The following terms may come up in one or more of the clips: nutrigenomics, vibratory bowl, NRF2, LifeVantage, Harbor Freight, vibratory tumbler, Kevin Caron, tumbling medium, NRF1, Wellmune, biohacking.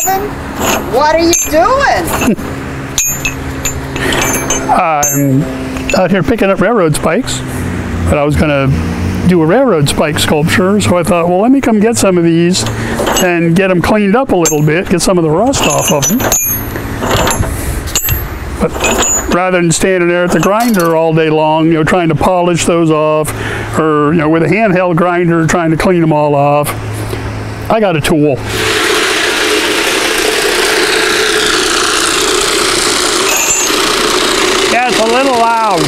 Kevin? What are you doing? I'm out here picking up railroad spikes, but I was going to do a railroad spike sculpture, so I thought, well, let me come get some of these and get them cleaned up a little bit, get some of the rust off of them. But rather than standing there at the grinder all day long, you know, trying to polish those off, or, you know, with a handheld grinder trying to clean them all off, I got a tool. Yeah, it's a little loud.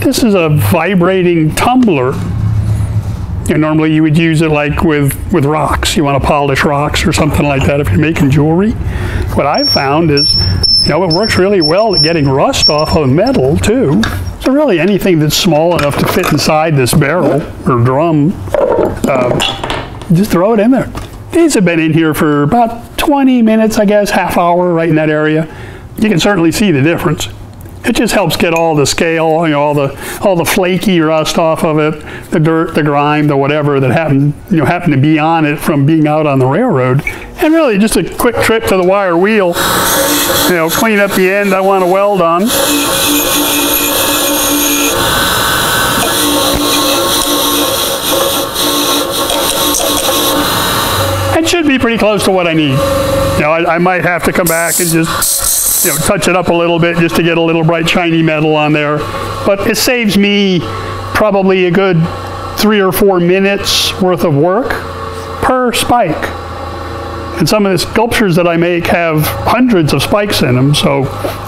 This is a vibrating tumbler. And normally you would use it like with rocks. You want to polish rocks or something like that if you're making jewelry. What I've found is, you know, it works really well at getting rust off of metal too. So really anything that's small enough to fit inside this barrel or drum, just throw it in there. These have been in here for about 20 minutes, I guess, half hour, right in that area. You can certainly see the difference. It just helps get all the scale, you know, all the flaky rust off of it, the dirt, the grime, the whatever that happened to be on it from being out on the railroad. And really, just a quick trip to the wire wheel, you know, clean up the end I want to weld on. It should be pretty close to what I need. You know, I might have to come back and just, you know, touch it up a little bit just to get a little bright shiny metal on there. But it saves me probably a good 3 or 4 minutes worth of work per spike. And some of the sculptures that I make have hundreds of spikes in them, so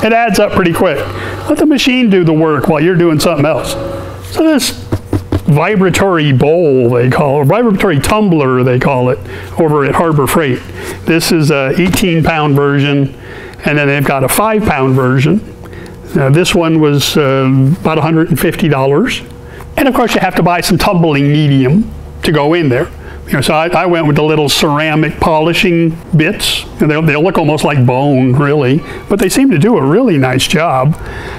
it adds up pretty quick. Let the machine do the work while you're doing something else. So this vibratory bowl, they call it, vibratory tumbler, they call it, over at Harbor Freight. This is a 18-pound version, and then they've got a 5-pound version. Now, this one was about $150, and of course you have to buy some tumbling medium to go in there. You know, so I went with the little ceramic polishing bits, and they'll look almost like bone, really, but they seem to do a really nice job.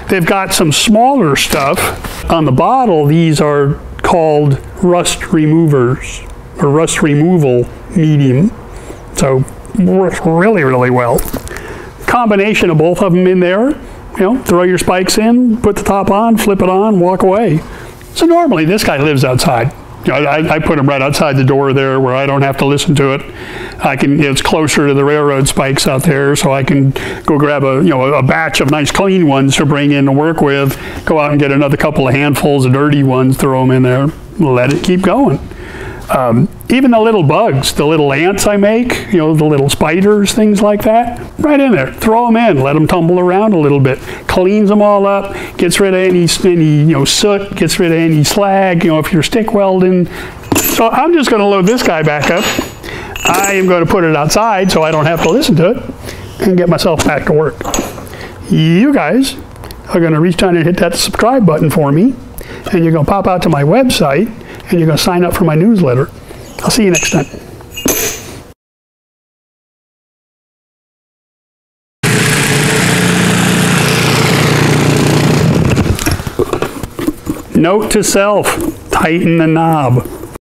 They've got some smaller stuff on the bottle. These are called rust removers or rust removal medium, so works really, really well. Combination of both of them in there. You know, throw your spikes in, put the top on, flip it on, walk away. So normally this guy lives outside. You know, I put him right outside the door there where I don't have to listen to it. I can, it's closer to the railroad spikes out there, so I can go grab a, you know, a batch of nice clean ones to bring in to work with, go out and get another couple of handfuls of dirty ones, throw them in there, let it keep going. Even the little bugs, the little ants I make, you know, the little spiders, things like that, right in there. Throw them in, let them tumble around a little bit. Cleans them all up, gets rid of any you know, soot, gets rid of any slag, you know, if you're stick welding. So I'm just going to load this guy back up. I am going to put it outside so I don't have to listen to it and get myself back to work. You guys are going to reach down and hit that subscribe button for me, and you're going to pop out to my website, and you're going to sign up for my newsletter. I'll see you next time. Note to self, tighten the knob.